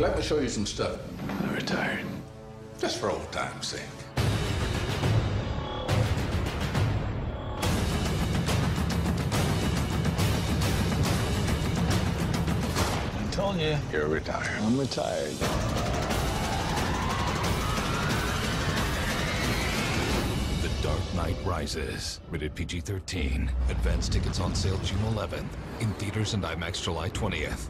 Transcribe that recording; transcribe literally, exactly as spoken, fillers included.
Let me show you some stuff. I'm retired. Just for old time's sake. I'm telling you, you're retired. I'm retired. The Dark Knight Rises. Rated P G thirteen. Advance tickets on sale June eleventh. In theaters and IMAX July twentieth.